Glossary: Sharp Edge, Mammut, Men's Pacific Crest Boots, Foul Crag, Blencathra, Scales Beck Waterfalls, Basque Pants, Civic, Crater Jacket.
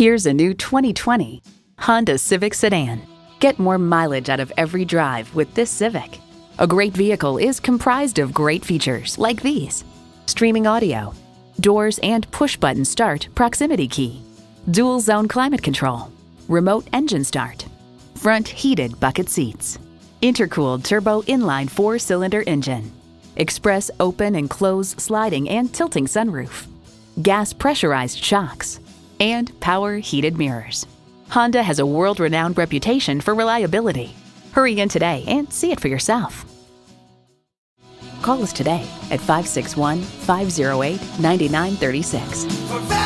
Here's a new 2020 Honda Civic sedan. Get more mileage out of every drive with this Civic. A great vehicle is comprised of great features like these: streaming audio, doors and push-button start proximity key, dual zone climate control, remote engine start, front heated bucket seats, intercooled turbo inline 4-cylinder engine, express open and close sliding and tilting sunroof, gas pressurized shocks, and power heated mirrors. Honda has a world-renowned reputation for reliability. Hurry in today and see it for yourself. Call us today at 561-508-9936.